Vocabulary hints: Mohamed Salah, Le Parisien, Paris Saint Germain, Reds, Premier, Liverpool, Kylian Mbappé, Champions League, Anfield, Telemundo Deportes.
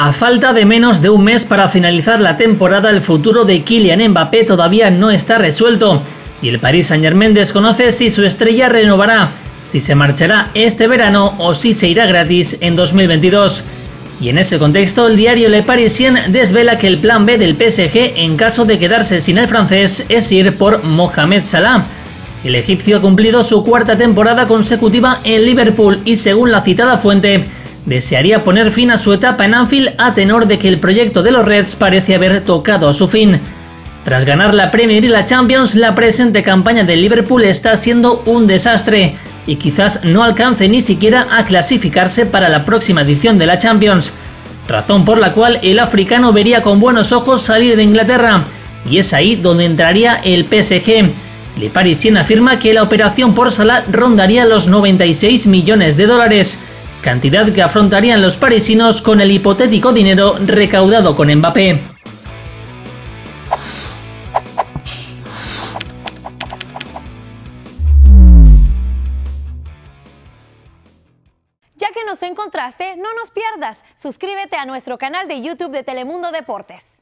A falta de menos de un mes para finalizar la temporada, el futuro de Kylian Mbappé todavía no está resuelto y el Paris Saint Germain desconoce si su estrella renovará, si se marchará este verano o si se irá gratis en 2022. Y en ese contexto, el diario Le Parisien desvela que el plan B del PSG en caso de quedarse sin el francés es ir por Mohamed Salah. El egipcio ha cumplido su cuarta temporada consecutiva en Liverpool y, según la citada fuente, desearía poner fin a su etapa en Anfield a tenor de que el proyecto de los Reds parece haber tocado a su fin. Tras ganar la Premier y la Champions, la presente campaña del Liverpool está siendo un desastre y quizás no alcance ni siquiera a clasificarse para la próxima edición de la Champions, razón por la cual el africano vería con buenos ojos salir de Inglaterra, y es ahí donde entraría el PSG. Le Parisien afirma que la operación por Salah rondaría los 96 millones de dólares, cantidad que afrontarían los parisinos con el hipotético dinero recaudado con Mbappé. Ya que nos encontraste, no nos pierdas. Suscríbete a nuestro canal de YouTube de Telemundo Deportes.